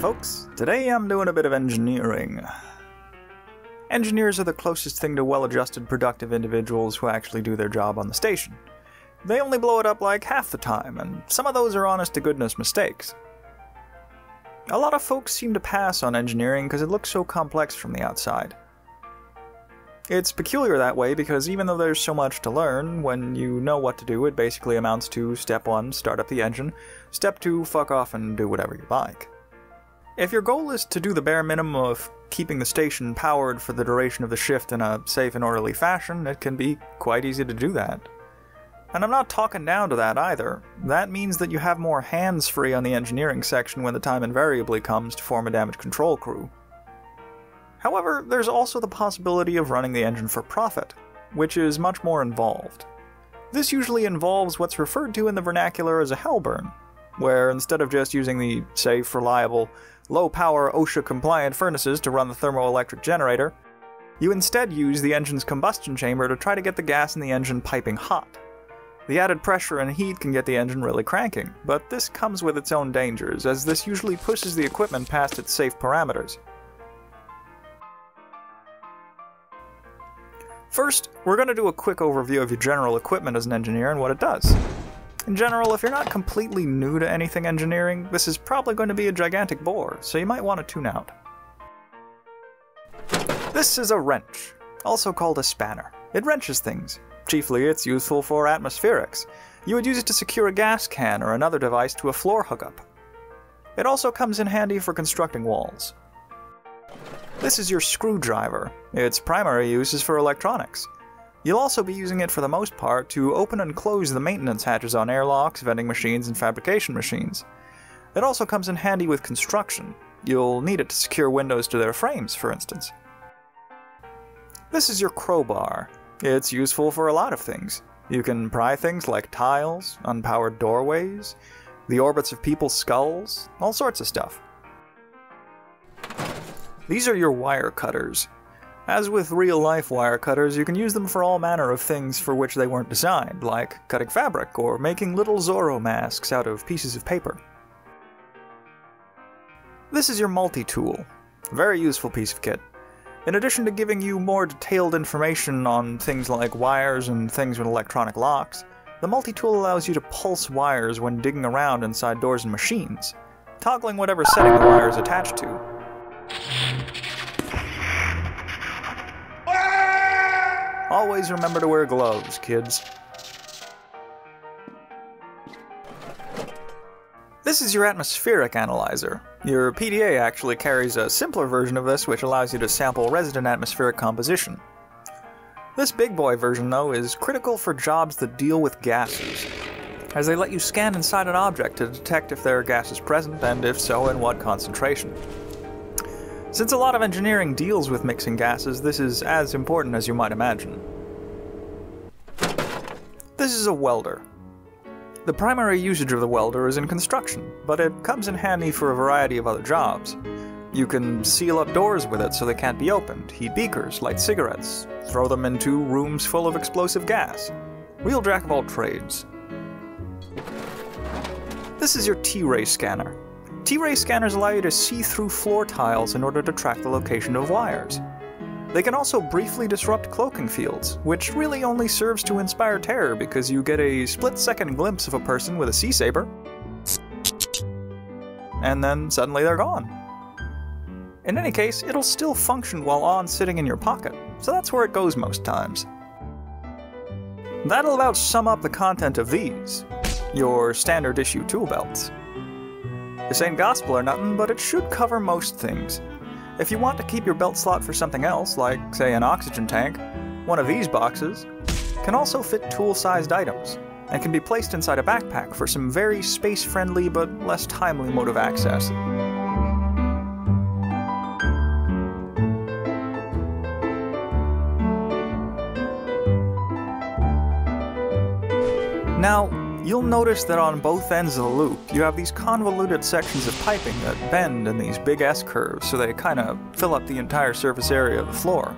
folks. Today I'm doing a bit of engineering. Engineers are the closest thing to well-adjusted, productive individuals who actually do their job on the station. They only blow it up like half the time, and some of those are honest-to-goodness mistakes. A lot of folks seem to pass on engineering because it looks so complex from the outside. It's peculiar that way because even though there's so much to learn, when you know what to do, it basically amounts to step 1, start up the engine, step 2, fuck off and do whatever you like. If your goal is to do the bare minimum of keeping the station powered for the duration of the shift in a safe and orderly fashion, it can be quite easy to do that. And I'm not talking down to that either. That means that you have more hands free on the engineering section when the time invariably comes to form a damage control crew. However, there's also the possibility of running the engine for profit, which is much more involved. This usually involves what's referred to in the vernacular as a hellburn, where instead of just using the safe, reliable, low-power OSHA-compliant furnaces to run the thermoelectric generator, you instead use the engine's combustion chamber to try to get the gas in the engine piping hot. The added pressure and heat can get the engine really cranking, but this comes with its own dangers, as this usually pushes the equipment past its safe parameters. First, we're going to do a quick overview of your general equipment as an engineer and what it does. In general, if you're not completely new to anything engineering, this is probably going to be a gigantic bore, so you might want to tune out. This is a wrench, also called a spanner. It wrenches things. Chiefly, it's useful for atmospherics. You would use it to secure a gas can or another device to a floor hookup. It also comes in handy for constructing walls. This is your screwdriver. Its primary use is for electronics. You'll also be using it for the most part to open and close the maintenance hatches on airlocks, vending machines, and fabrication machines. It also comes in handy with construction. You'll need it to secure windows to their frames, for instance. This is your crowbar. It's useful for a lot of things. You can pry things like tiles, unpowered doorways, the orbits of people's skulls, all sorts of stuff. These are your wire cutters. As with real-life wire cutters, you can use them for all manner of things for which they weren't designed, like cutting fabric or making little Zorro masks out of pieces of paper. This is your multi-tool. A very useful piece of kit. In addition to giving you more detailed information on things like wires and things with electronic locks, the multi-tool allows you to pulse wires when digging around inside doors and machines, toggling whatever setting the wire is attached to. Always remember to wear gloves, kids. This is your atmospheric analyzer. Your PDA actually carries a simpler version of this, which allows you to sample resident atmospheric composition. This big boy version, though, is critical for jobs that deal with gases, as they let you scan inside an object to detect if there are gases present, and if so, in what concentration. Since a lot of engineering deals with mixing gases, this is as important as you might imagine. This is a welder. The primary usage of the welder is in construction, but it comes in handy for a variety of other jobs. You can seal up doors with it so they can't be opened, heat beakers, light cigarettes, throw them into rooms full of explosive gas. Real jack of all trades. This is your T-ray scanner. T-ray scanners allow you to see through floor tiles in order to track the location of wires. They can also briefly disrupt cloaking fields, which really only serves to inspire terror because you get a split-second glimpse of a person with a C-saber, and then suddenly they're gone. In any case, it'll still function while on sitting in your pocket, so that's where it goes most times. That'll about sum up the content of these, your standard issue tool belts. This ain't gospel or nothing, but it should cover most things. If you want to keep your belt slot for something else, like, say, an oxygen tank, one of these boxes can also fit tool-sized items, and can be placed inside a backpack for some very space-friendly but less timely mode of access. Now, you'll notice that on both ends of the loop, you have these convoluted sections of piping that bend in these big S-curves, so they kinda fill up the entire surface area of the floor.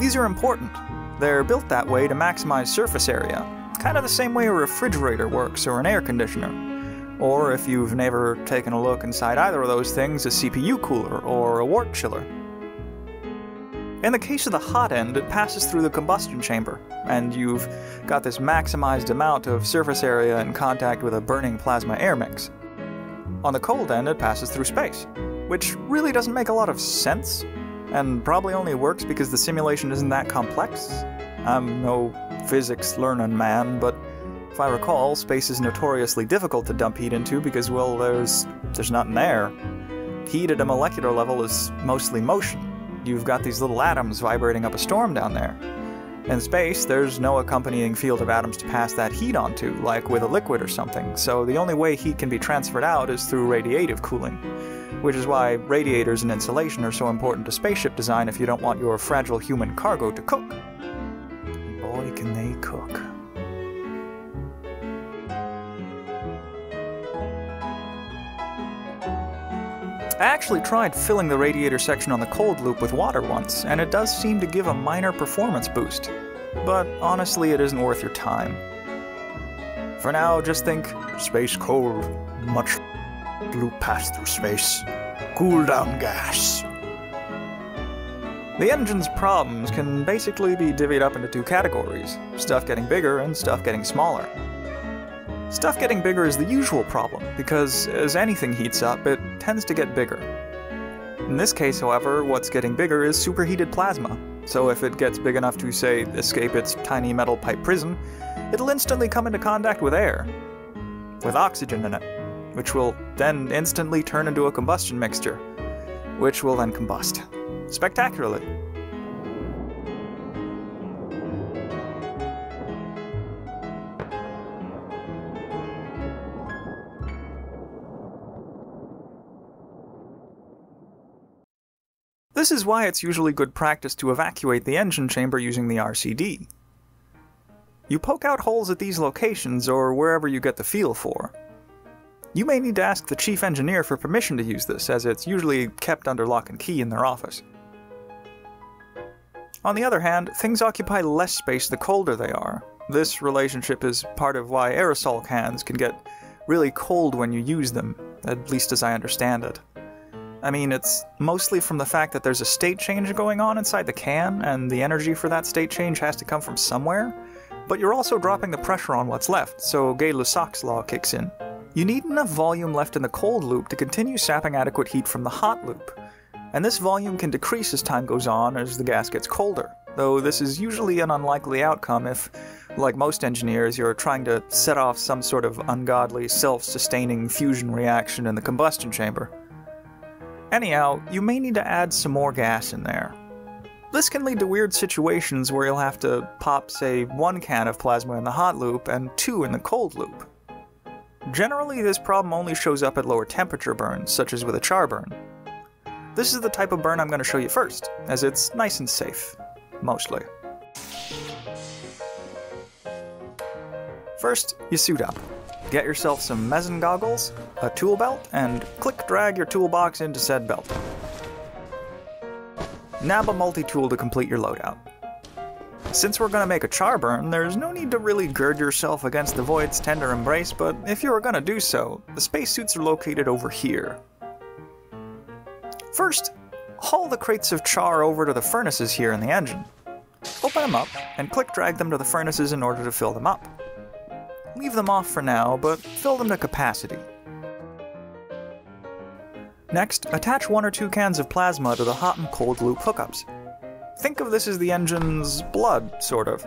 These are important. They're built that way to maximize surface area, kinda the same way a refrigerator works or an air conditioner. Or if you've never taken a look inside either of those things, a CPU cooler or a wort chiller. In the case of the hot end, it passes through the combustion chamber, and you've got this maximized amount of surface area in contact with a burning plasma air mix. On the cold end, it passes through space, which really doesn't make a lot of sense, and probably only works because the simulation isn't that complex. I'm no physics learning man, but if I recall, space is notoriously difficult to dump heat into because, well, there's nothing there. Heat at a molecular level is mostly motion. You've got these little atoms vibrating up a storm down there. In space, there's no accompanying field of atoms to pass that heat onto, like with a liquid or something, so the only way heat can be transferred out is through radiative cooling, which is why radiators and insulation are so important to spaceship design if you don't want your fragile human cargo to cook. Boy, can they cook. I actually tried filling the radiator section on the cold loop with water once, and it does seem to give a minor performance boost. But honestly, it isn't worth your time. For now, just think, space cold, much loop passed through space, cool down gas. The engine's problems can basically be divvied up into two categories, stuff getting bigger and stuff getting smaller. Stuff getting bigger is the usual problem, because as anything heats up, it tends to get bigger. In this case, however, what's getting bigger is superheated plasma, so if it gets big enough to, say, escape its tiny metal pipe prison, it'll instantly come into contact with air, with oxygen in it, which will then instantly turn into a combustion mixture, which will then combust. Spectacularly. This is why it's usually good practice to evacuate the engine chamber using the RCD. You poke out holes at these locations or wherever you get the feel for. You may need to ask the chief engineer for permission to use this, as it's usually kept under lock and key in their office. On the other hand, things occupy less space the colder they are. This relationship is part of why aerosol cans can get really cold when you use them, at least as I understand it. I mean, it's mostly from the fact that there's a state change going on inside the can, and the energy for that state change has to come from somewhere, but you're also dropping the pressure on what's left, so Gay-Lussac's law kicks in. You need enough volume left in the cold loop to continue sapping adequate heat from the hot loop, and this volume can decrease as time goes on as the gas gets colder, though this is usually an unlikely outcome if, like most engineers, you're trying to set off some sort of ungodly, self-sustaining fusion reaction in the combustion chamber. Anyhow, you may need to add some more gas in there. This can lead to weird situations where you'll have to pop, say, one can of plasma in the hot loop and two in the cold loop. Generally, this problem only shows up at lower temperature burns, such as with a char burn. This is the type of burn I'm going to show you first, as it's nice and safe. Mostly. First, you suit up. Get yourself some meson goggles, a tool belt, and click-drag your toolbox into said belt. Nab a multi-tool to complete your loadout. Since we're gonna make a char burn, there's no need to really gird yourself against the void's tender embrace, but if you were gonna do so, the spacesuits are located over here. First, haul the crates of char over to the furnaces here in the engine. Open them up, and click-drag them to the furnaces in order to fill them up. Leave them off for now, but fill them to capacity. Next, attach one or two cans of plasma to the hot and cold loop hookups. Think of this as the engine's blood, sort of.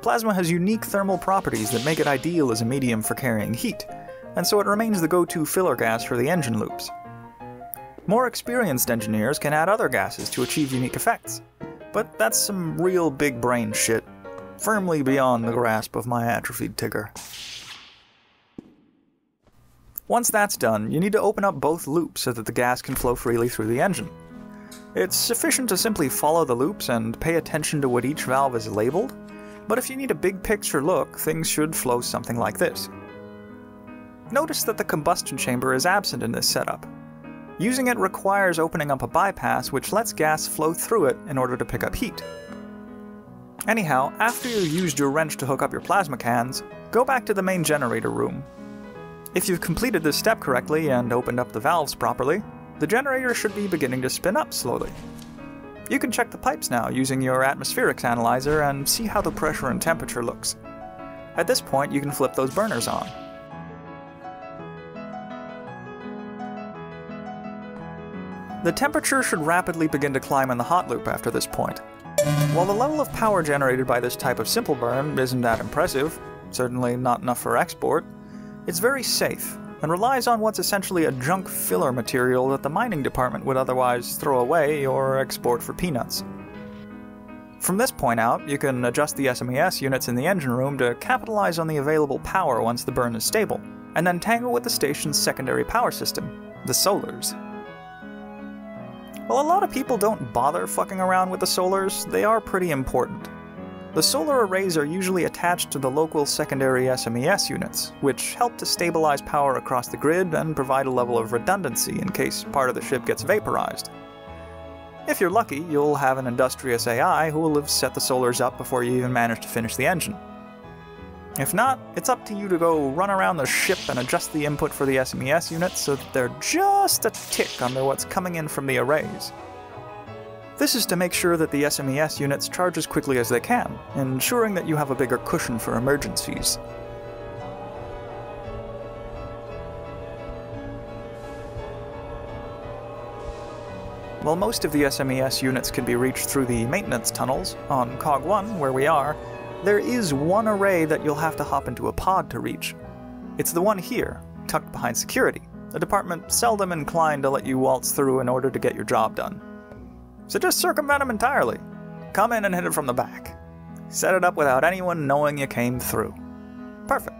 Plasma has unique thermal properties that make it ideal as a medium for carrying heat, and so it remains the go-to filler gas for the engine loops. More experienced engineers can add other gases to achieve unique effects, but that's some real big brain shit. Firmly beyond the grasp of my atrophied tigger. Once that's done, you need to open up both loops so that the gas can flow freely through the engine. It's sufficient to simply follow the loops and pay attention to what each valve is labeled, but if you need a big picture look, things should flow something like this. Notice that the combustion chamber is absent in this setup. Using it requires opening up a bypass which lets gas flow through it in order to pick up heat. Anyhow, after you used your wrench to hook up your plasma cans, go back to the main generator room. If you've completed this step correctly and opened up the valves properly, the generator should be beginning to spin up slowly. You can check the pipes now using your atmospherics analyzer and see how the pressure and temperature looks. At this point, you can flip those burners on. The temperature should rapidly begin to climb in the hot loop after this point. While the level of power generated by this type of simple burn isn't that impressive, certainly not enough for export, it's very safe and relies on what's essentially a junk filler material that the mining department would otherwise throw away or export for peanuts. From this point out, you can adjust the SMES units in the engine room to capitalize on the available power once the burn is stable, and then tangle with the station's secondary power system, the solars. While a lot of people don't bother fucking around with the solars, they are pretty important. The solar arrays are usually attached to the local secondary SMES units, which help to stabilize power across the grid and provide a level of redundancy in case part of the ship gets vaporized. If you're lucky, you'll have an industrious AI who will have set the solars up before you even manage to finish the engine. If not, it's up to you to go run around the ship and adjust the input for the SMES units so that they're just a tick under what's coming in from the arrays. This is to make sure that the SMES units charge as quickly as they can, ensuring that you have a bigger cushion for emergencies. While most of the SMES units can be reached through the maintenance tunnels, on COG-1, where we are, there is one array that you'll have to hop into a pod to reach. It's the one here, tucked behind security, a department seldom inclined to let you waltz through in order to get your job done. So just circumvent them entirely. Come in and hit it from the back. Set it up without anyone knowing you came through. Perfect.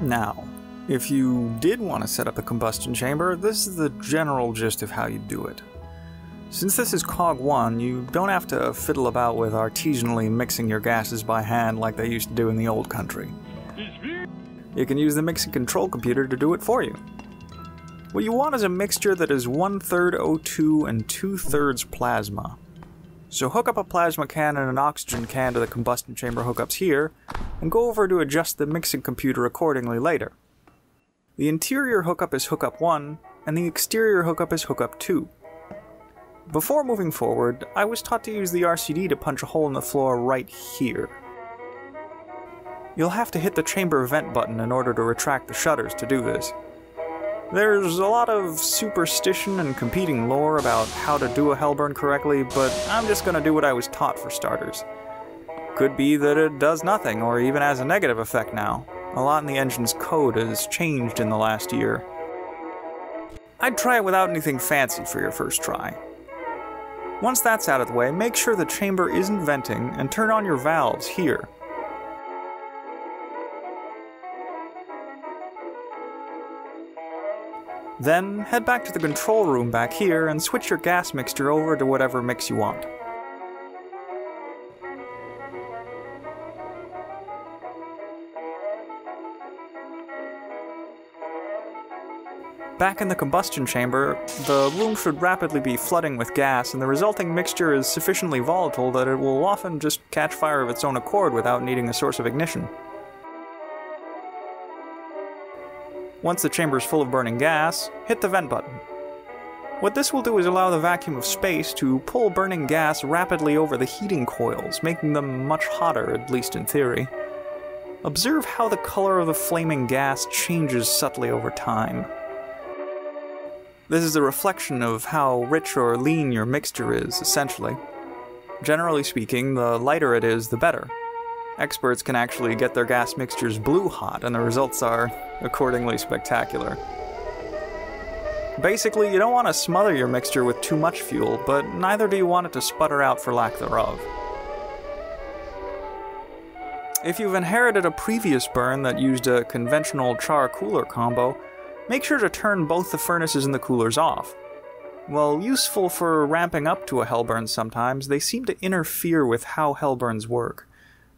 Now, if you did want to set up a combustion chamber, this is the general gist of how you do it. Since this is COG-1, you don't have to fiddle about with artisanally mixing your gases by hand like they used to do in the old country. You can use the mix and control computer to do it for you. What you want is a mixture that is 1/3 O2 and 2/3 plasma. So hook up a plasma can and an oxygen can to the combustion chamber hookups here, and go over to adjust the mixing computer accordingly later. The interior hookup is hookup 1, and the exterior hookup is hookup 2. Before moving forward, I was taught to use the RCD to punch a hole in the floor right here. You'll have to hit the chamber vent button in order to retract the shutters to do this. There's a lot of superstition and competing lore about how to do a hellburn correctly, but I'm just gonna do what I was taught for starters. Could be that it does nothing, or even has a negative effect now. A lot in the engine's code has changed in the last year. I'd try it without anything fancy for your first try. Once that's out of the way, make sure the chamber isn't venting and turn on your valves here. Then, head back to the control room back here and switch your gas mixture over to whatever mix you want. Back in the combustion chamber, the room should rapidly be flooding with gas, and the resulting mixture is sufficiently volatile that it will often just catch fire of its own accord without needing a source of ignition. Once the chamber is full of burning gas, hit the vent button. What this will do is allow the vacuum of space to pull burning gas rapidly over the heating coils, making them much hotter, at least in theory. Observe how the color of the flaming gas changes subtly over time. This is a reflection of how rich or lean your mixture is, essentially. Generally speaking, the lighter it is, the better. Experts can actually get their gas mixtures blue hot, and the results are accordingly spectacular. Basically, you don't want to smother your mixture with too much fuel, but neither do you want it to sputter out for lack thereof. If you've inherited a previous burn that used a conventional char-cooler combo, make sure to turn both the furnaces and the coolers off. While useful for ramping up to a hellburn sometimes, they seem to interfere with how hellburns work.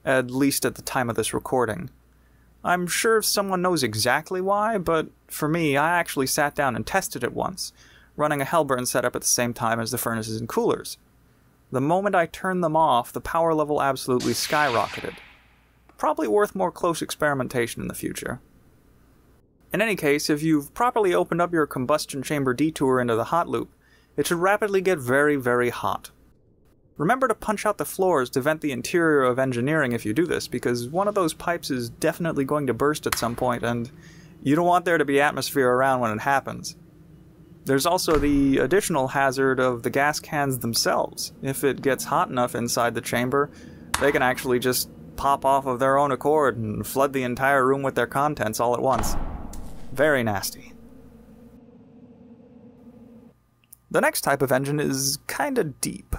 At least at the time of this recording. I'm sure someone knows exactly why, but for me, I actually sat down and tested it once, running a hellburn setup at the same time as the furnaces and coolers. The moment I turned them off, the power level absolutely skyrocketed. Probably worth more close experimentation in the future. In any case, if you've properly opened up your combustion chamber detour into the hot loop, it should rapidly get very, very hot. Remember to punch out the floors to vent the interior of engineering if you do this, because one of those pipes is definitely going to burst at some point, and you don't want there to be atmosphere around when it happens. There's also the additional hazard of the gas cans themselves. If it gets hot enough inside the chamber, they can actually just pop off of their own accord and flood the entire room with their contents all at once. Very nasty. The next type of engine is kinda deep.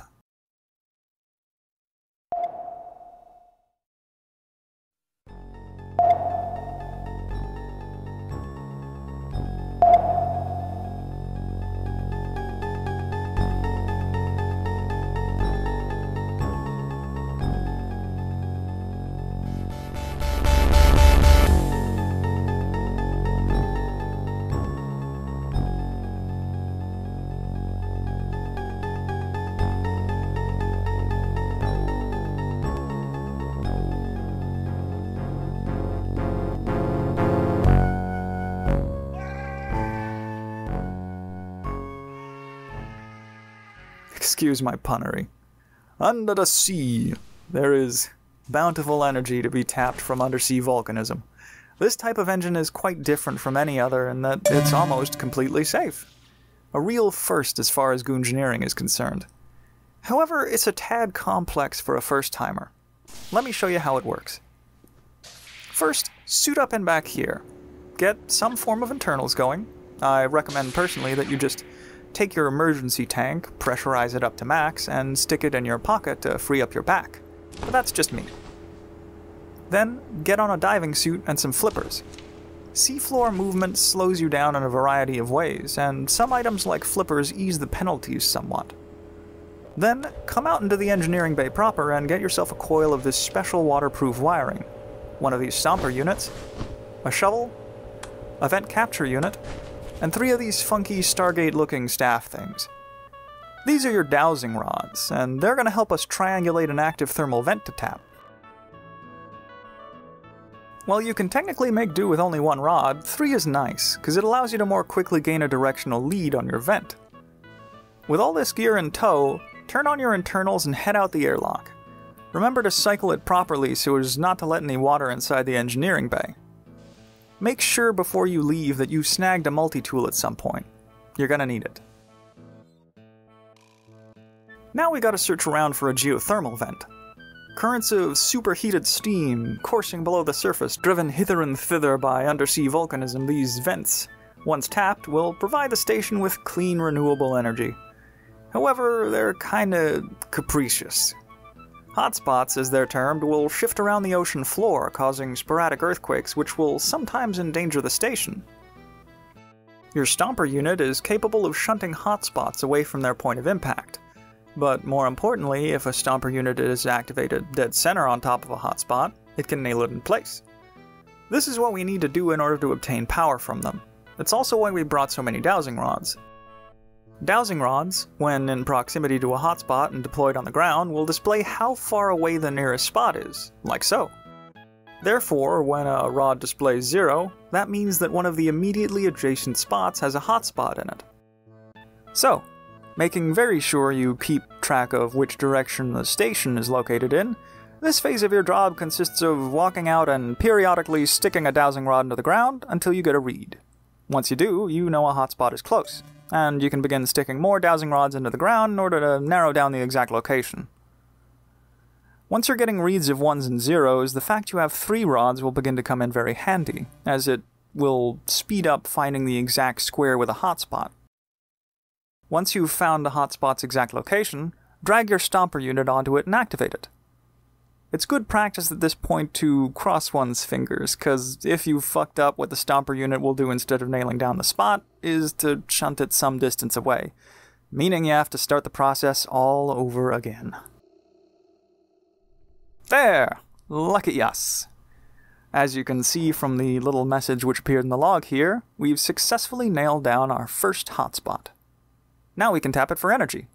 Excuse my punnery. Under the sea, there is bountiful energy to be tapped from undersea volcanism. This type of engine is quite different from any other in that it's almost completely safe. A real first as far as goongineering is concerned. However, it's a tad complex for a first-timer. Let me show you how it works. First, suit up and back here. Get some form of internals going. I recommend personally that you just take your emergency tank, pressurize it up to max, and stick it in your pocket to free up your back. But that's just me. Then, get on a diving suit and some flippers. Seafloor movement slows you down in a variety of ways, and some items like flippers ease the penalties somewhat. Then, come out into the engineering bay proper and get yourself a coil of this special waterproof wiring, one of these stomper units, a shovel, a vent capture unit, and three of these funky Stargate-looking staff things. These are your dowsing rods, and they're going to help us triangulate an active thermal vent to tap. While you can technically make do with only one rod, three is nice, because it allows you to more quickly gain a directional lead on your vent. With all this gear in tow, turn on your internals and head out the airlock. Remember to cycle it properly so as not to let any water inside the engineering bay. Make sure before you leave that you snagged a multi-tool at some point. You're gonna need it. Now we gotta search around for a geothermal vent. Currents of superheated steam coursing below the surface, driven hither and thither by undersea volcanism, these vents, once tapped, will provide the station with clean, renewable energy. However, they're kinda capricious. Hotspots, as they're termed, will shift around the ocean floor, causing sporadic earthquakes which will sometimes endanger the station. Your stomper unit is capable of shunting hotspots away from their point of impact, but more importantly, if a stomper unit is activated dead center on top of a hotspot, it can nail it in place. This is what we need to do in order to obtain power from them. It's also why we brought so many dowsing rods. Dowsing rods, when in proximity to a hotspot and deployed on the ground, will display how far away the nearest spot is, like so. Therefore, when a rod displays 0, that means that one of the immediately adjacent spots has a hotspot in it. So, making very sure you keep track of which direction the station is located in, this phase of your job consists of walking out and periodically sticking a dowsing rod into the ground until you get a read. Once you do, you know a hotspot is close, and you can begin sticking more dowsing rods into the ground in order to narrow down the exact location. Once you're getting reads of 1s and 0s, the fact you have 3 rods will begin to come in very handy, as it will speed up finding the exact square with a hotspot. Once you've found the hotspot's exact location, drag your stomper unit onto it and activate it. It's good practice at this point to cross one's fingers, because if you fucked up, what the stomper unit will do instead of nailing down the spot is to shunt it some distance away, meaning you have to start the process all over again. There! Lucky us! As you can see from the little message which appeared in the log here, we've successfully nailed down our first hotspot. Now we can tap it for energy.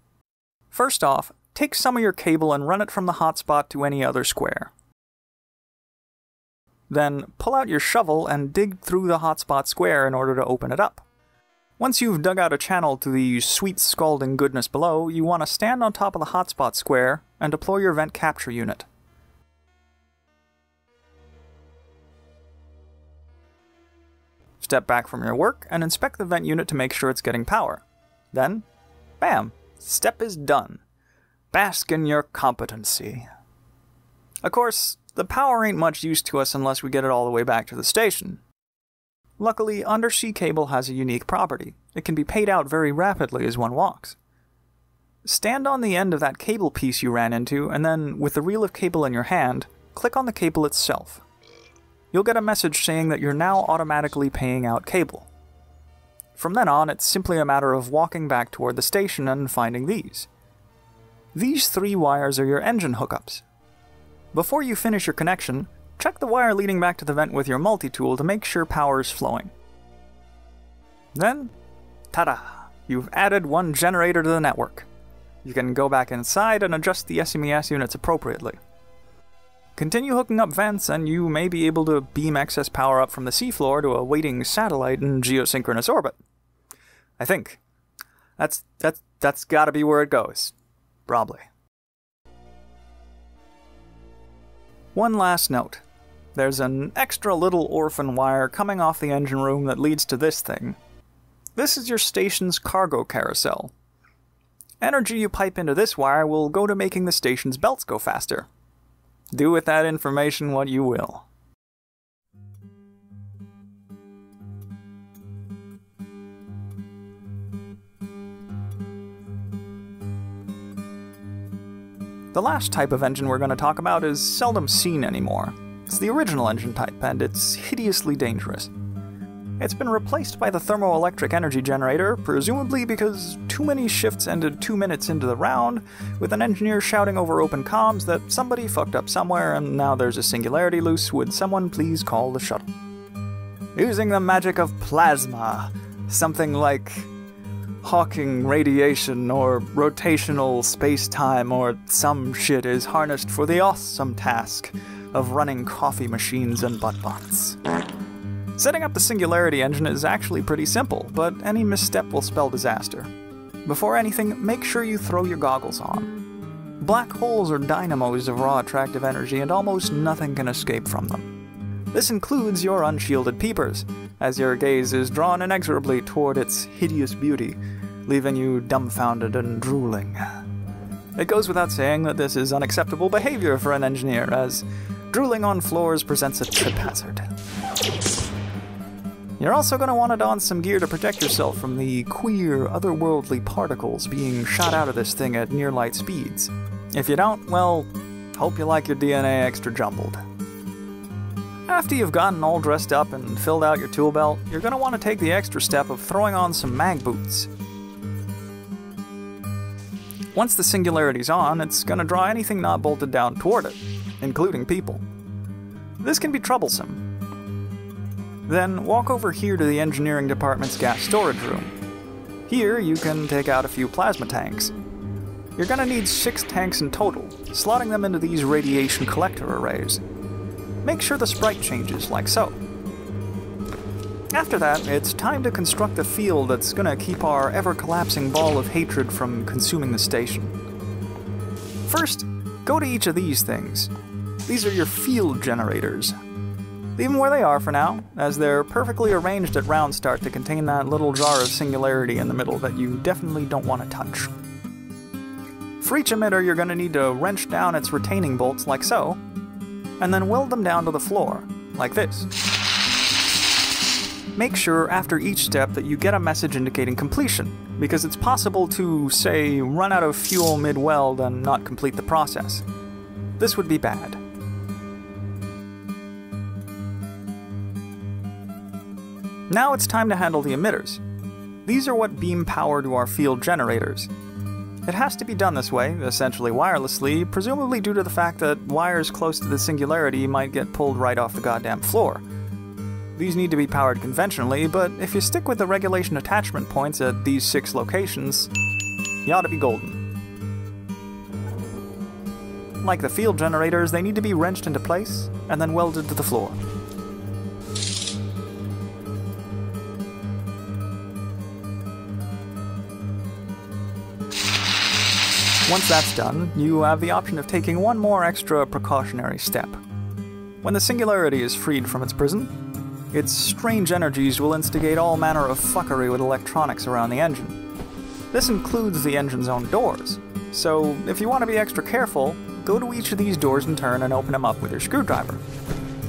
First off, take some of your cable and run it from the hotspot to any other square. Then pull out your shovel and dig through the hotspot square in order to open it up. Once you've dug out a channel to the sweet scalding goodness below, you want to stand on top of the hotspot square and deploy your vent capture unit. Step back from your work and inspect the vent unit to make sure it's getting power. Then, bam! Step is done. Bask in your competency. Of course, the power ain't much use to us unless we get it all the way back to the station. Luckily, undersea cable has a unique property. It can be paid out very rapidly as one walks. Stand on the end of that cable piece you ran into, and then, with the reel of cable in your hand, click on the cable itself. You'll get a message saying that you're now automatically paying out cable. From then on, it's simply a matter of walking back toward the station and finding these. These three wires are your engine hookups. Before you finish your connection, check the wire leading back to the vent with your multi-tool to make sure power is flowing. Then, ta-da! You've added one generator to the network. You can go back inside and adjust the SMES units appropriately. Continue hooking up vents and you may be able to beam excess power up from the seafloor to a waiting satellite in geosynchronous orbit. I think. That's gotta be where it goes. Probably. One last note. There's an extra little orphan wire coming off the engine room that leads to this thing. This is your station's cargo carousel. Energy you pipe into this wire will go to making the station's belts go faster. Do with that information what you will. The last type of engine we're going to talk about is seldom seen anymore. It's the original engine type, and it's hideously dangerous. It's been replaced by the thermoelectric energy generator, presumably because too many shifts ended 2 minutes into the round, with an engineer shouting over open comms that somebody fucked up somewhere and now there's a singularity loose, would someone please call the shuttle? Using the magic of plasma, something like Hawking radiation or rotational space-time or some shit is harnessed for the awesome task of running coffee machines and butt-bots. Setting up the singularity engine is actually pretty simple, but any misstep will spell disaster. Before anything, make sure you throw your goggles on. Black holes are dynamos of raw attractive energy and almost nothing can escape from them. This includes your unshielded peepers, as your gaze is drawn inexorably toward its hideous beauty, leaving you dumbfounded and drooling. It goes without saying that this is unacceptable behavior for an engineer, as drooling on floors presents a trip hazard. You're also going to want to don some gear to protect yourself from the queer, otherworldly particles being shot out of this thing at near-light speeds. If you don't, well, hope you like your DNA extra jumbled. After you've gotten all dressed up and filled out your tool belt, you're going to want to take the extra step of throwing on some mag boots. Once the singularity's on, it's going to draw anything not bolted down toward it, including people. This can be troublesome. Then walk over here to the engineering department's gas storage room. Here you can take out a few plasma tanks. You're going to need 6 tanks in total, slotting them into these radiation collector arrays. Make sure the sprite changes, like so. After that, it's time to construct a field that's going to keep our ever-collapsing ball of hatred from consuming the station. First, go to each of these things. These are your field generators. Leave them where they are for now, as they're perfectly arranged at round start to contain that little jar of singularity in the middle that you definitely don't want to touch. For each emitter, you're going to need to wrench down its retaining bolts like so, and then weld them down to the floor, like this. Make sure after each step that you get a message indicating completion, because it's possible to, say, run out of fuel mid-weld and not complete the process. This would be bad. Now it's time to handle the emitters. These are what beam power to our field generators. It has to be done this way, essentially wirelessly, presumably due to the fact that wires close to the singularity might get pulled right off the goddamn floor. These need to be powered conventionally, but if you stick with the regulation attachment points at these 6 locations, you ought to be golden. Unlike the field generators, they need to be wrenched into place and then welded to the floor. Once that's done, you have the option of taking one more extra precautionary step. When the Singularity is freed from its prison, its strange energies will instigate all manner of fuckery with electronics around the engine. This includes the engine's own doors, so if you want to be extra careful, go to each of these doors in turn and open them up with your screwdriver.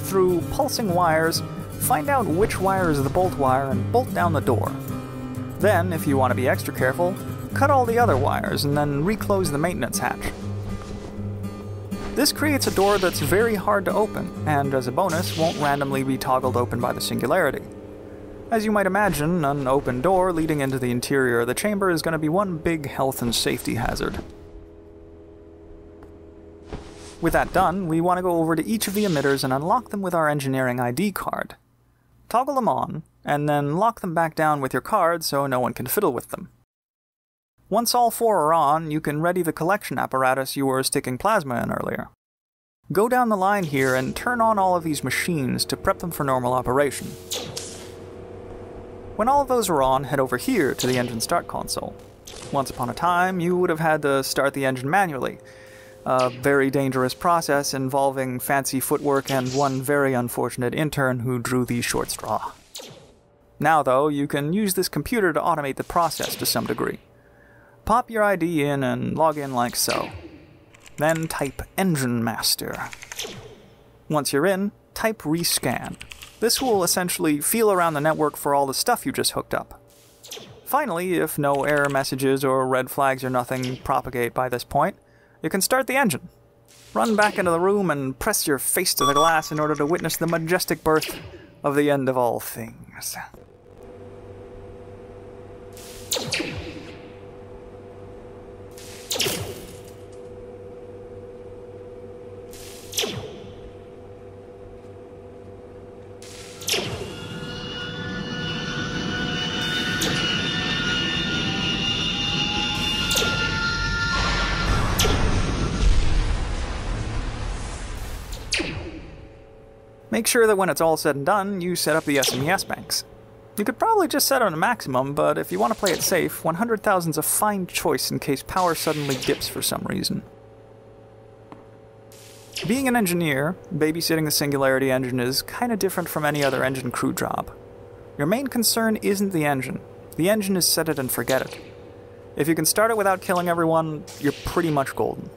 Through pulsing wires, find out which wire is the bolt wire and bolt down the door. Then, if you want to be extra careful, cut all the other wires and then reclose the maintenance hatch. This creates a door that's very hard to open, and as a bonus, won't randomly be toggled open by the Singularity. As you might imagine, an open door leading into the interior of the chamber is going to be one big health and safety hazard. With that done, we want to go over to each of the emitters and unlock them with our engineering ID card. Toggle them on, and then lock them back down with your card so no one can fiddle with them. Once all four are on, you can ready the collection apparatus you were sticking plasma in earlier. Go down the line here and turn on all of these machines to prep them for normal operation. When all of those are on, head over here to the engine start console. Once upon a time, you would have had to start the engine manually, a very dangerous process involving fancy footwork and one very unfortunate intern who drew the short straw. Now though, you can use this computer to automate the process to some degree. Pop your ID in and log in like so. Then type Engine Master. Once you're in, type Rescan. This will essentially feel around the network for all the stuff you just hooked up. Finally, if no error messages or red flags or nothing propagate by this point, you can start the engine. Run back into the room and press your face to the glass in order to witness the majestic birth of the end of all things. Make sure that when it's all said and done, you set up the SMES banks. You could probably just set it on a maximum, but if you want to play it safe, 100,000 is a fine choice in case power suddenly dips for some reason. Being an engineer, babysitting the Singularity engine is kind of different from any other engine crew job. Your main concern isn't the engine. The engine is set it and forget it. If you can start it without killing everyone, you're pretty much golden.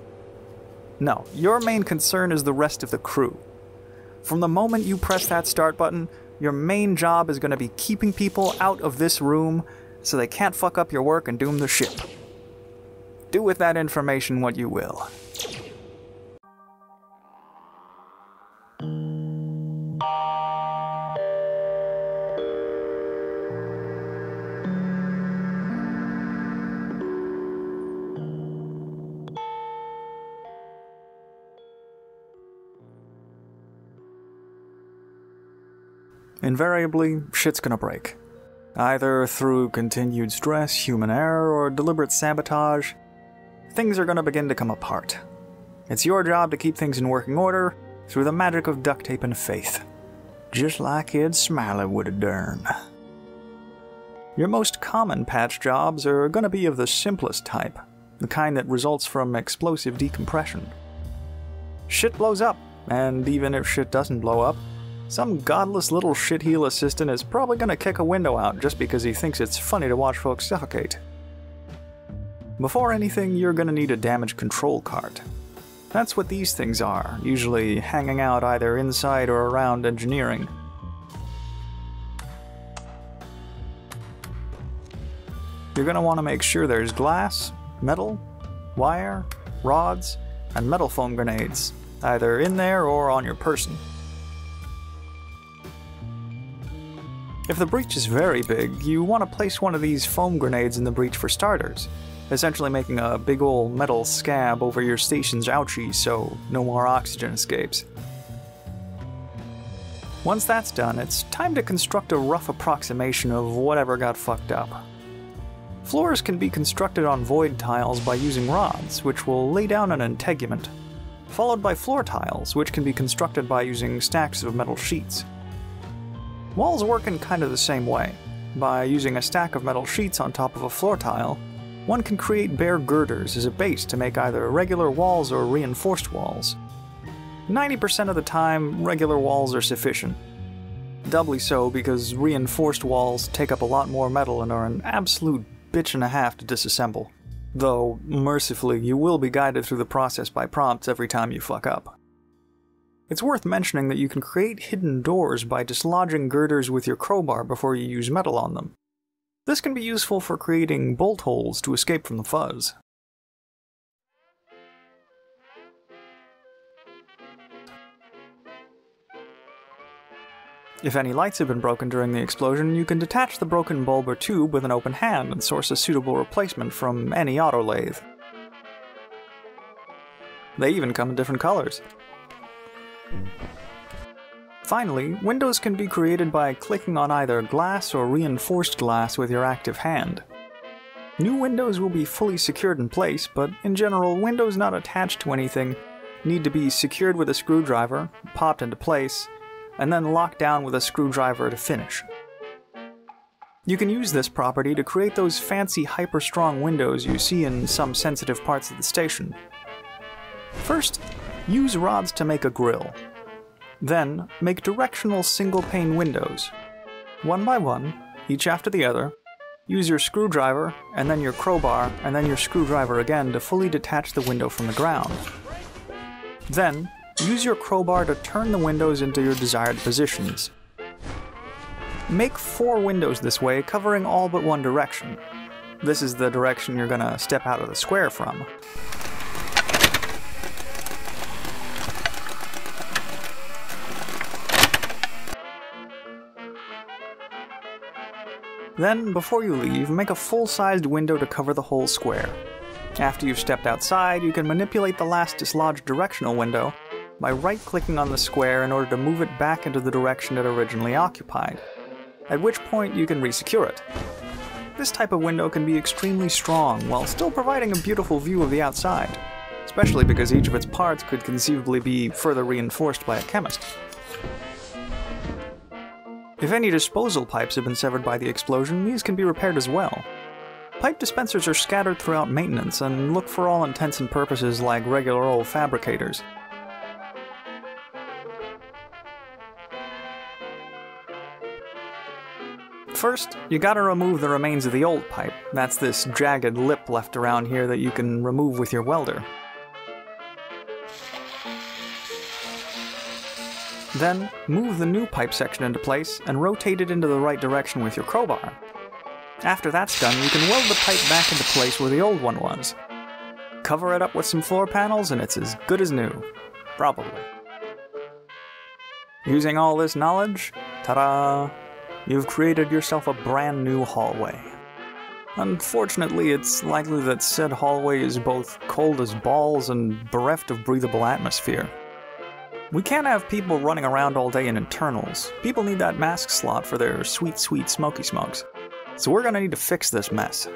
No, your main concern is the rest of the crew. From the moment you press that start button, your main job is going to be keeping people out of this room so they can't fuck up your work and doom the ship. Do with that information what you will. Invariably, shit's gonna break. Either through continued stress, human error, or deliberate sabotage, things are gonna begin to come apart. It's your job to keep things in working order through the magic of duct tape and faith. Just like Ed Smiley would've done. Your most common patch jobs are gonna be of the simplest type, the kind that results from explosive decompression. Shit blows up, and even if shit doesn't blow up, some godless little shitheel assistant is probably gonna kick a window out just because he thinks it's funny to watch folks suffocate. Before anything, you're gonna need a damage control cart. That's what these things are, usually hanging out either inside or around engineering. You're gonna wanna make sure there's glass, metal, wire, rods, and metal foam grenades, either in there or on your person. If the breach is very big, you want to place one of these foam grenades in the breach for starters, essentially making a big ol' metal scab over your station's ouchie so no more oxygen escapes. Once that's done, it's time to construct a rough approximation of whatever got fucked up. Floors can be constructed on void tiles by using rods, which will lay down an integument. followed by floor tiles, which can be constructed by using stacks of metal sheets. Walls work in kind of the same way. By using a stack of metal sheets on top of a floor tile, one can create bare girders as a base to make either regular walls or reinforced walls. 90% of the time, regular walls are sufficient. Doubly so because reinforced walls take up a lot more metal and are an absolute bitch and a half to disassemble. Though, mercifully, you will be guided through the process by prompts every time you fuck up. It's worth mentioning that you can create hidden doors by dislodging girders with your crowbar before you use metal on them. This can be useful for creating bolt holes to escape from the fuzz. If any lights have been broken during the explosion, you can detach the broken bulb or tube with an open hand and source a suitable replacement from any autolathe. They even come in different colors. Finally, windows can be created by clicking on either glass or reinforced glass with your active hand. New windows will be fully secured in place, but in general, windows not attached to anything need to be secured with a screwdriver, popped into place, and then locked down with a screwdriver to finish. You can use this property to create those fancy hyper-strong windows you see in some sensitive parts of the station. First, use rods to make a grille. Then, make directional single-pane windows. One by one, each after the other, use your screwdriver, and then your crowbar, and then your screwdriver again to fully detach the window from the ground. Then, use your crowbar to turn the windows into your desired positions. Make 4 windows this way, covering all but one direction. This is the direction you're gonna step out of the square from. Then, before you leave, make a full-sized window to cover the whole square. After you've stepped outside, you can manipulate the last dislodged directional window by right-clicking on the square in order to move it back into the direction it originally occupied, at which point you can resecure it. This type of window can be extremely strong while still providing a beautiful view of the outside, especially because each of its parts could conceivably be further reinforced by a chemist. If any disposal pipes have been severed by the explosion, these can be repaired as well. Pipe dispensers are scattered throughout maintenance and look for all intents and purposes like regular old fabricators. First, you gotta remove the remains of the old pipe. That's this jagged lip left around here that you can remove with your welder. Then, move the new pipe section into place and rotate it into the right direction with your crowbar. After that's done, you can weld the pipe back into place where the old one was. Cover it up with some floor panels and it's as good as new. Probably. Using all this knowledge, ta-da! You've created yourself a brand new hallway. Unfortunately, it's likely that said hallway is both cold as balls and bereft of breathable atmosphere. We can't have people running around all day in internals. People need that mask slot for their sweet, sweet smoky smokes. So we're gonna need to fix this mess.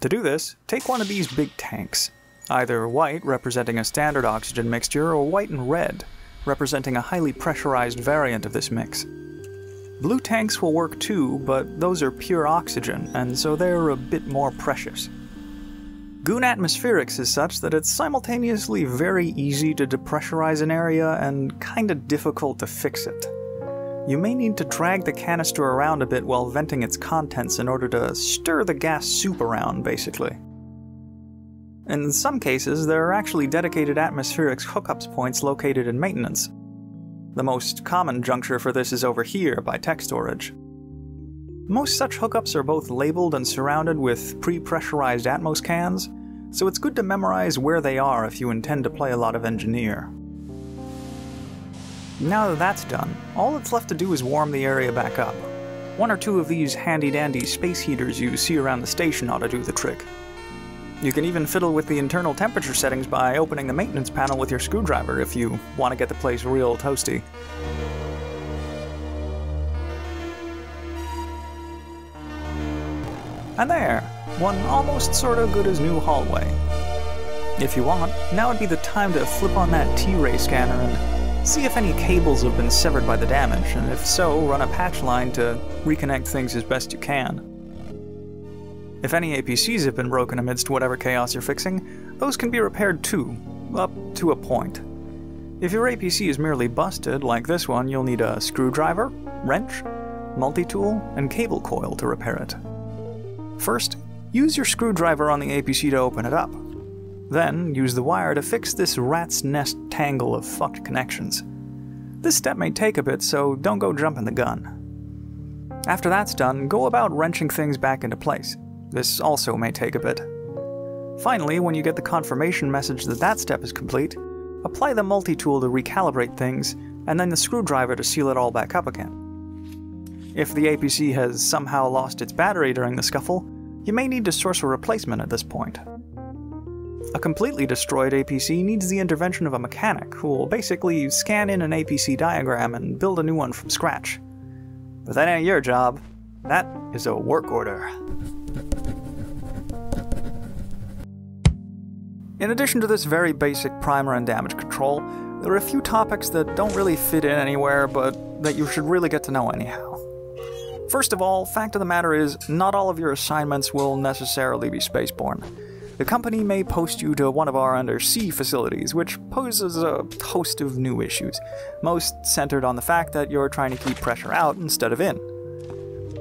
To do this, take one of these big tanks, either white representing a standard oxygen mixture or white and red, representing a highly pressurized variant of this mix. Blue tanks will work too, but those are pure oxygen, and so they're a bit more precious. Goon atmospherics is such that it's simultaneously very easy to depressurize an area and kinda difficult to fix it. You may need to drag the canister around a bit while venting its contents in order to stir the gas soup around, basically. In some cases, there are actually dedicated atmospherics hookups points located in maintenance. The most common juncture for this is over here, by tech storage. Most such hookups are both labeled and surrounded with pre-pressurized Atmos cans, so it's good to memorize where they are if you intend to play a lot of engineer. Now that that's done, all that's left to do is warm the area back up. 1 or 2 of these handy-dandy space heaters you see around the station ought to do the trick. You can even fiddle with the internal temperature settings by opening the maintenance panel with your screwdriver if you want to get the place real toasty. And there! One almost sorta good as new hallway. If you want, now would be the time to flip on that T-ray scanner and see if any cables have been severed by the damage, and if so, run a patch line to reconnect things as best you can. If any APCs have been broken amidst whatever chaos you're fixing, those can be repaired too, up to a point. If your APC is merely busted, like this one, you'll need a screwdriver, wrench, multi-tool, and cable coil to repair it. First, use your screwdriver on the APC to open it up. Then, use the wire to fix this rat's nest tangle of fucked connections. This step may take a bit, so don't go jumping the gun. After that's done, go about wrenching things back into place. This also may take a bit. Finally, when you get the confirmation message that that step is complete, apply the multi-tool to recalibrate things, and then the screwdriver to seal it all back up again. If the APC has somehow lost its battery during the scuffle, you may need to source a replacement at this point. A completely destroyed APC needs the intervention of a mechanic, who will basically scan in an APC diagram and build a new one from scratch. But that ain't your job. That is a work order. In addition to this very basic primer and damage control, there are a few topics that don't really fit in anywhere, but that you should really get to know anyhow. First of all, fact of the matter is, not all of your assignments will necessarily be spaceborne. The company may post you to one of our undersea facilities, which poses a host of new issues, most centered on the fact that you're trying to keep pressure out instead of in.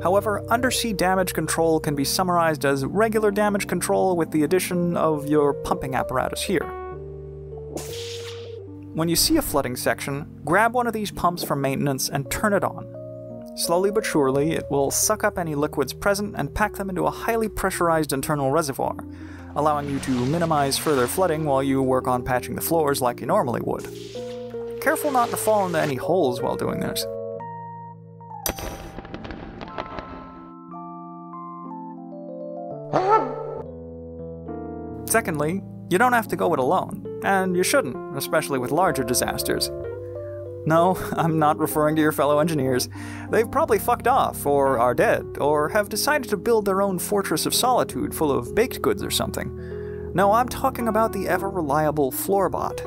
However, undersea damage control can be summarized as regular damage control with the addition of your pumping apparatus here. When you see a flooding section, grab one of these pumps for maintenance and turn it on. Slowly but surely, it will suck up any liquids present and pack them into a highly pressurized internal reservoir, allowing you to minimize further flooding while you work on patching the floors like you normally would. Careful not to fall into any holes while doing this. Secondly, you don't have to go it alone, and you shouldn't, especially with larger disasters. No, I'm not referring to your fellow engineers. They've probably fucked off, or are dead, or have decided to build their own fortress of solitude full of baked goods or something. No, I'm talking about the ever-reliable Floorbot.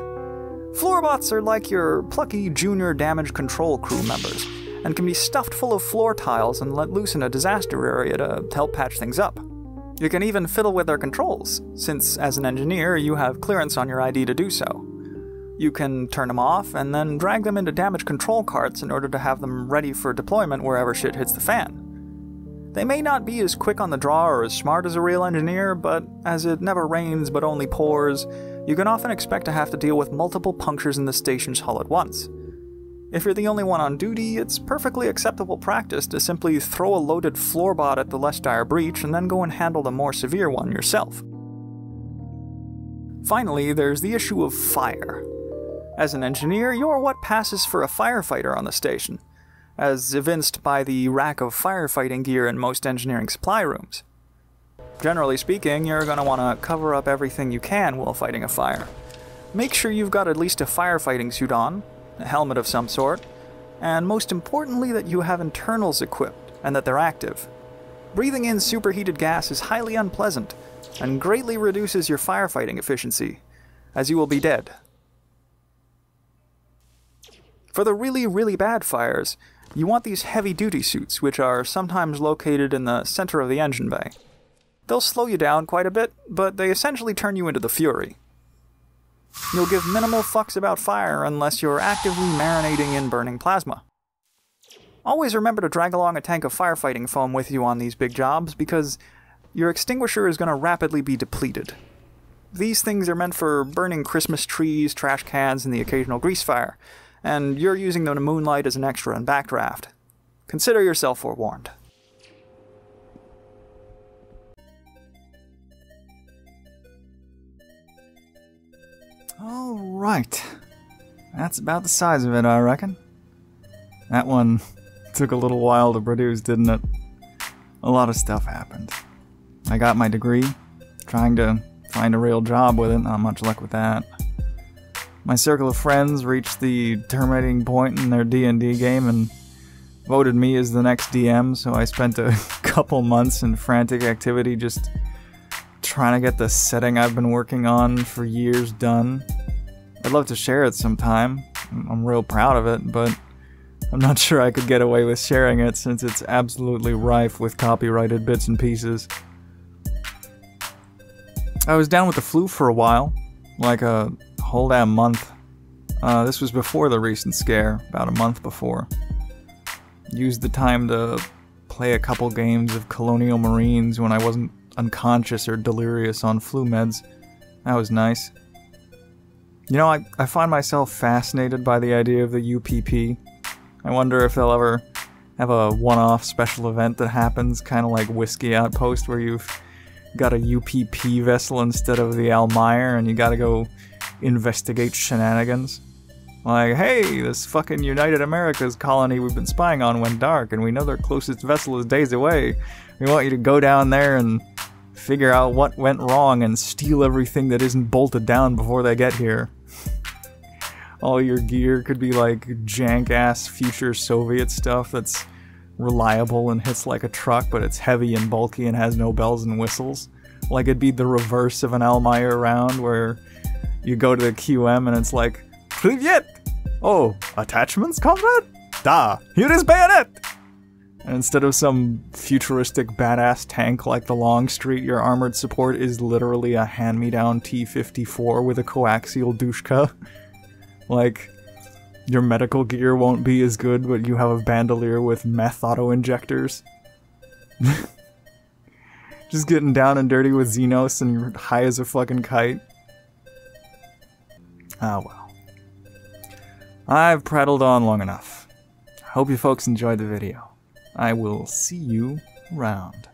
Floorbots are like your plucky junior damage control crew members, and can be stuffed full of floor tiles and let loose in a disaster area to help patch things up. You can even fiddle with their controls, since as an engineer you have clearance on your ID to do so. You can turn them off and then drag them into damage control carts in order to have them ready for deployment wherever shit hits the fan. They may not be as quick on the draw or as smart as a real engineer, but as it never rains but only pours, you can often expect to have to deal with multiple punctures in the station's hull at once. If you're the only one on duty, it's perfectly acceptable practice to simply throw a loaded floorbot at the less dire breach and then go and handle the more severe one yourself. Finally, there's the issue of fire. As an engineer, you're what passes for a firefighter on the station, as evinced by the rack of firefighting gear in most engineering supply rooms. Generally speaking, you're going to want to cover up everything you can while fighting a fire. Make sure you've got at least a firefighting suit on, a helmet of some sort, and most importantly that you have internals equipped and that they're active. Breathing in superheated gas is highly unpleasant and greatly reduces your firefighting efficiency, as you will be dead. For the really, really bad fires, you want these heavy-duty suits, which are sometimes located in the center of the engine bay. They'll slow you down quite a bit, but they essentially turn you into the Fury. You'll give minimal fucks about fire unless you're actively marinating in burning plasma. Always remember to drag along a tank of firefighting foam with you on these big jobs, because your extinguisher is going to rapidly be depleted. These things are meant for burning Christmas trees, trash cans, and the occasional grease fire, and you're using them to moonlight as an extra in Backdraft. Consider yourself forewarned. Alright, that's about the size of it, I reckon. That one took a little while to produce, didn't it? A lot of stuff happened. I got my degree, trying to find a real job with it, not much luck with that. My circle of friends reached the terminating point in their D&D game and voted me as the next DM, so I spent a couple months in frantic activity just trying to get this setting I've been working on for years done. I'd love to share it sometime. I'm real proud of it, but I'm not sure I could get away with sharing it since it's absolutely rife with copyrighted bits and pieces. I was down with the flu for a while, like a whole damn month. This was before the recent scare, about a month before. Used the time to play a couple games of Colonial Marines when I wasn't unconscious or delirious on flu meds. That was nice. You know, I find myself fascinated by the idea of the UPP. I wonder if they'll ever have a one-off special event that happens, kind of like Whiskey Outpost, where you've got a UPP vessel instead of the Almayer, and you gotta go investigate shenanigans. Like, hey, this fucking United America's colony we've been spying on went dark, and we know their closest vessel is days away. We want you to go down there and figure out what went wrong and steal everything that isn't bolted down before they get here. All your gear could be like jank-ass future Soviet stuff that's reliable and hits like a truck, but it's heavy and bulky and has no bells and whistles. Like, it'd be the reverse of an Almayer round where you go to the QM and it's like, Privyet! Oh, attachments, comrade? Da, here is bayonet! And instead of some futuristic badass tank like the Longstreet, your armored support is literally a hand-me-down T-54 with a coaxial dushka. Like, your medical gear won't be as good, but you have a bandolier with meth auto-injectors. Just getting down and dirty with Xenos and you're high as a fucking kite. Ah, well. I've prattled on long enough. Hope you folks enjoyed the video. I will see you around.